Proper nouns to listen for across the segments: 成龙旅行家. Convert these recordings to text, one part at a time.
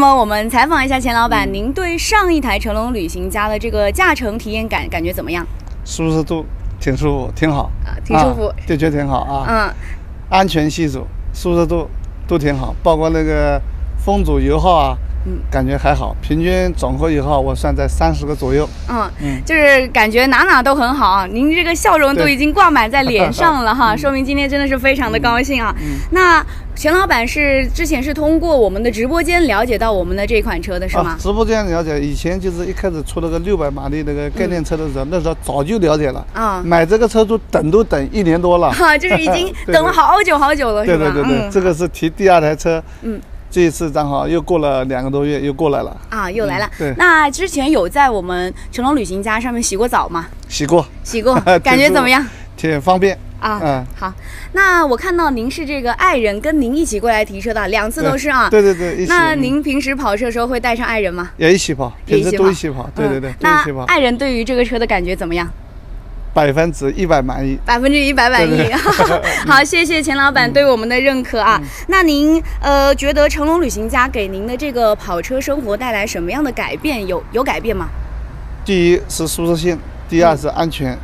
那么我们采访一下钱老板，您对上一台成龙旅行家的这个驾乘体验感觉怎么样？舒适度挺舒服，挺好啊，挺舒服，就觉得挺好啊。嗯，安全系数、舒适度都挺好，包括那个风阻油耗啊。 感觉还好，平均总和油耗我算在30个左右。就是感觉哪都很好啊！您这个笑容都已经挂满在脸上了哈，说明今天真的是非常的高兴啊。那钱老板之前是通过我们的直播间了解到我们的这款车的是吗？直播间了解，以前就是一开始出了个600马力那个概念车的时候，那时候早就了解了啊。买这个车都等1年多了，哈，就是已经等了好久好久了，是吧？对，这个是提第2台车，这一次正好又过了2个多月，又过来了啊，又来了。对，那之前有在我们成龙旅行家上面洗过澡吗？洗过，感觉怎么样？挺方便啊。好。那我看到您是这个爱人跟您一起过来提车的，2次都是啊。对。那您平时跑车的时候会带上爱人吗？也一起跑，平时都一起跑。对。那爱人对于这个车的感觉怎么样？100%满意，100%满意。好，谢谢钱老板对我们的认可啊。那您觉得成龙旅行家给您的这个跑车生活带来什么样的改变？有改变吗？第一是舒适性，第2是安全。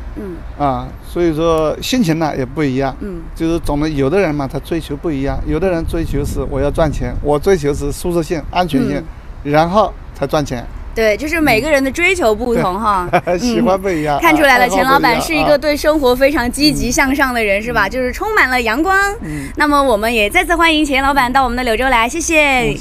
所以说心情呢也不一样。就是总的有的人嘛，他追求不一样，有的人追求是我要赚钱，我追求是舒适性、安全性，然后才赚钱。 对，就是每个人的追求不同哈，喜欢不一样。看出来了，钱老板是一个对生活非常积极向上的人，是吧？就是充满了阳光。那么我们也再次欢迎钱老板到我们的柳州来，谢谢。